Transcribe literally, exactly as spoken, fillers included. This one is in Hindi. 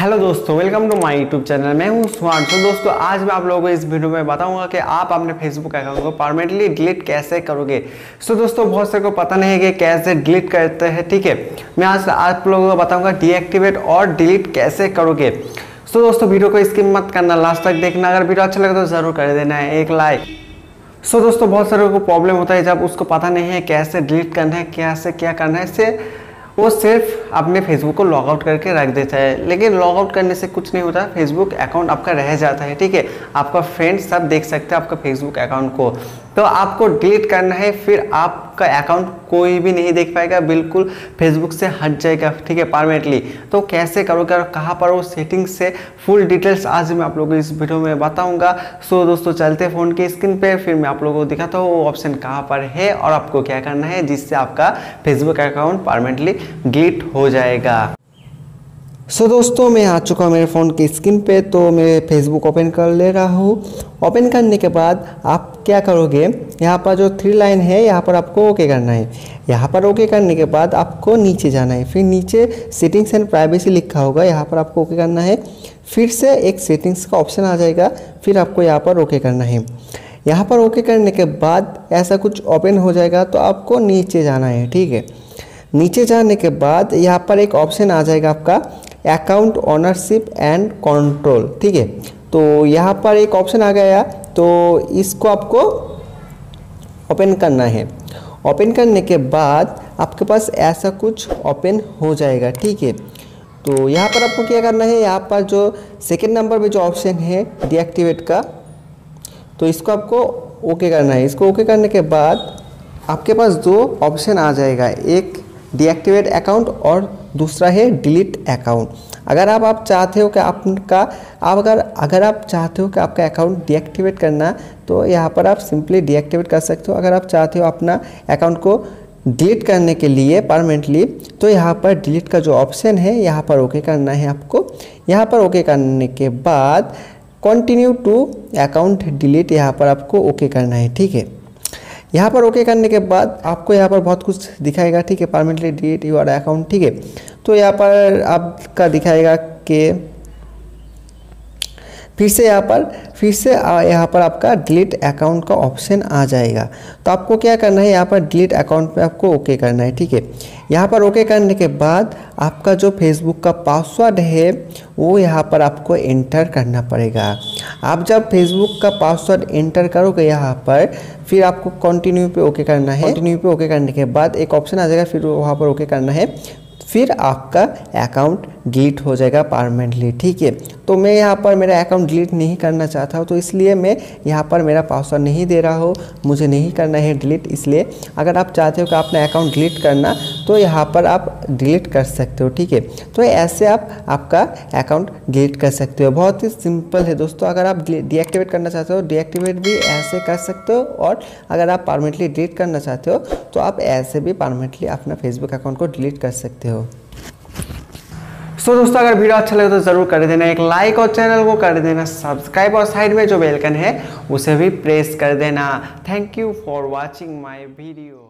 हेलो दोस्तों, welcome to my YouTube channel. मैं हूं सुहान। तो दोस्तों, आज मैं आप लोगों को इस वीडियो में बताऊंगा कि आप अपने फेसबुक अकाउंट को परमानेंटली डिलीट कैसे करोगे। सो so, दोस्तों, बहुत से को पता नहीं है कि कैसे डिलीट करते हैं। ठीक है, मैं आज आप लोगों को बताऊंगा डीएक्टिवेट और डिलीट कैसे करोगे। सो so, दोस्तों, वीडियो को स्किप मत करना, लास्ट तक देखना। अगर वीडियो अच्छा लगे तो ज़रूर कर देना है एक लाइक। सो so, दोस्तों, बहुत सारे को प्रॉब्लम होता है जब उसको पता नहीं है कैसे डिलीट करना है, कैसे क्या करना है। इससे वो सिर्फ अपने फेसबुक को लॉगआउट करके रख देता है, लेकिन लॉगआउट करने से कुछ नहीं होता। फेसबुक अकाउंट आपका रह जाता है। ठीक है, आपका फ्रेंड सब देख सकते हैं आपका फेसबुक अकाउंट को। तो आपको डिलीट करना है, फिर आपका अकाउंट कोई भी नहीं देख पाएगा, बिल्कुल फेसबुक से हट जाएगा। ठीक है, परमानेंटली। तो कैसे करोगे और कहाँ पर वो सेटिंग्स से फुल डिटेल्स आज मैं आप लोगों को इस वीडियो में बताऊँगा। सो दोस्तों, चलते फ़ोन की स्क्रीन पर, फिर मैं आप लोगों को दिखाता हूँ वो ऑप्शन कहाँ पर है और आपको क्या करना है जिससे आपका फेसबुक अकाउंट परमानेंटली डिलीट हो जाएगा। सो so, दोस्तों, मैं आ चुका हूँ मेरे फ़ोन की स्क्रीन पे। तो मैं फेसबुक ओपन कर ले रहा हूँ। ओपन करने के बाद आप क्या करोगे, यहाँ पर जो थ्री लाइन है यहाँ पर आपको ओके करना है। यहाँ पर ओके करने के बाद आपको नीचे जाना है, फिर नीचे सेटिंग्स एंड प्राइवेसी लिखा होगा, यहाँ पर आपको ओके करना है। फिर से एक सेटिंग्स का ऑप्शन आ जाएगा, फिर आपको यहाँ पर ओके करना है। यहाँ पर ओके करने के बाद ऐसा कुछ ओपन हो जाएगा, तो आपको नीचे जाना है। ठीक है, नीचे जाने के बाद यहाँ पर एक ऑप्शन आ जाएगा आपका अकाउंट ओनरशिप एंड कंट्रोल। ठीक है, तो यहाँ पर एक ऑप्शन आ गया, तो इसको आपको ओपन करना है। ओपन करने के बाद आपके पास ऐसा कुछ ओपन हो जाएगा। ठीक है, तो यहाँ पर आपको क्या करना है, यहाँ पर जो सेकंड नंबर में जो ऑप्शन है डीएक्टिवेट का, तो इसको आपको ओके करना है। इसको ओके करने के बाद आपके पास दो ऑप्शन आ जाएगा, एक डीएक्टिवेट अकाउंट और दूसरा है डिलीट अकाउंट। अगर आप आप चाहते हो कि आपका आप अगर अगर आप चाहते हो कि आपका अकाउंट डीएक्टिवेट करना, तो यहाँ पर आप सिंपली डीएक्टिवेट कर सकते हो। अगर आप चाहते हो अपना अकाउंट को डिलीट करने के लिए परमानेंटली, तो यहाँ पर डिलीट का जो ऑप्शन है यहाँ पर ओके करना है आपको। यहाँ पर ओके करने के बाद कंटिन्यू टू अकाउंट डिलीट यहाँ पर आपको ओके करना है। ठीक है, यहाँ पर ओके करने के बाद आपको यहाँ पर बहुत कुछ दिखाएगा। ठीक है, परमानेंटली डिलीट योर अकाउंट। ठीक है, तो यहाँ पर आपका दिखाएगा कि फिर से यहाँ पर फिर से यहाँ पर आपका डिलीट अकाउंट का ऑप्शन आ जाएगा। तो आपको क्या करना है, यहाँ पर डिलीट अकाउंट पे आपको ओके करना है। ठीक है, यहाँ पर ओके करने के बाद आपका जो फेसबुक का पासवर्ड है वो यहाँ पर आपको एंटर करना पड़ेगा। आप जब फेसबुक का पासवर्ड एंटर करोगे यहाँ पर, फिर आपको कंटिन्यू पे ओके करना है। कंटिन्यू पे ओके करने के बाद एक ऑप्शन आ जाएगा, फिर वहाँ पर ओके करना है, फिर आपका अकाउंट डिलीट हो जाएगा परमानेंटली। ठीक है, तो मैं यहाँ पर मेरा अकाउंट डिलीट नहीं करना चाहता हूँ, तो इसलिए मैं यहाँ पर मेरा पासवर्ड नहीं दे रहा हूँ, मुझे नहीं करना है डिलीट। इसलिए अगर आप चाहते हो कि अपना अकाउंट डिलीट करना, तो यहाँ पर आप डिलीट कर सकते हो। ठीक है, तो ऐसे आप आपका अकाउंट डिलीट कर सकते हो। बहुत ही सिंपल है दोस्तों। अगर आप डीएक्टिवेट करना चाहते हो, डीएक्टिवेट भी ऐसे कर सकते हो, और अगर आप परमानेंटली डिलीट करना चाहते हो तो आप ऐसे भी परमानेंटली अपना फेसबुक अकाउंट को डिलीट कर सकते हो। सो so, दोस्तों, अगर वीडियो अच्छा लगे तो ज़रूर कर देना एक लाइक और चैनल को कर देना सब्सक्राइब, और साइड में जो बेल आइकन है उसे भी प्रेस कर देना। Thank you for watching my video.